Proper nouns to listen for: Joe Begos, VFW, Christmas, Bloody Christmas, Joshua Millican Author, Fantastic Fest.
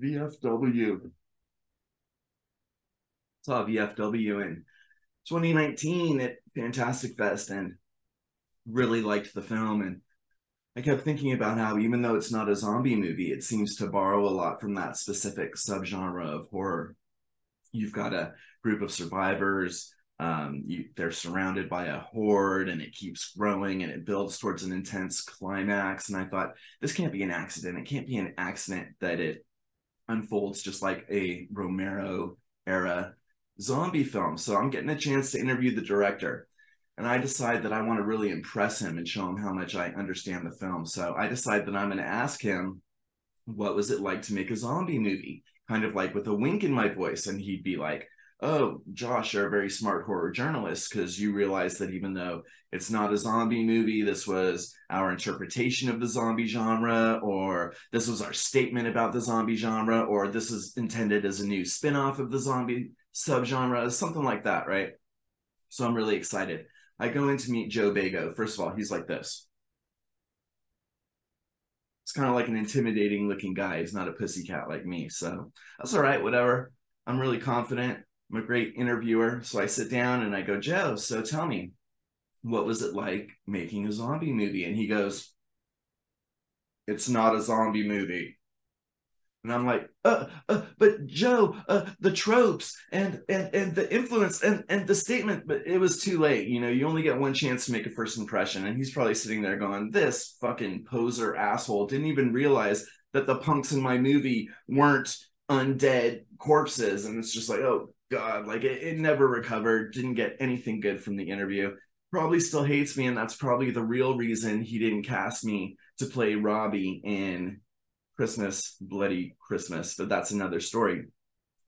VFW. Saw VFW in 2019 at Fantastic Fest and really liked the film. And I kept thinking about how, even though it's not a zombie movie, it seems to borrow a lot from that specific subgenre of horror. You've got a group of survivors. They're surrounded by a horde, and it keeps growing, and it builds towards an intense climax. And I thought, this can't be an accident. It can't be an accident that it unfolds just like a Romero-era zombie film. So I'm getting a chance to interview the director, and I decide that I want to really impress him and show him how much I understand the film. So I decide that I'm going to ask him, what was it like to make a zombie movie? Kind of like with a wink in my voice. And he'd be like, oh, Josh, you're a very smart horror journalist, because you realize that even though it's not a zombie movie, this was our interpretation of the zombie genre, or this was our statement about the zombie genre, or this is intended as a new spin-off of the zombie subgenre, something like that, right? So I'm really excited. I go in to meet Joe Begos. First of all, he's like this. It's kind of like an intimidating looking guy. He's not a pussycat like me, so that's all right, whatever. I'm really confident. I'm a great interviewer. So I sit down and I go, Joe, so tell me, what was it like making a zombie movie? And he goes, it's not a zombie movie. And I'm like, but Joe, the tropes and the influence and the statement, but it was too late. You know, you only get one chance to make a first impression. And he's probably sitting there going, this fucking poser asshole didn't even realize that the punks in my movie weren't undead corpses. And it's just like, oh God, like it never recovered, didn't get anything good from the interview. Probably still hates me, and that's probably the real reason he didn't cast me to play Robbie in Christmas, Bloody Christmas, but that's another story.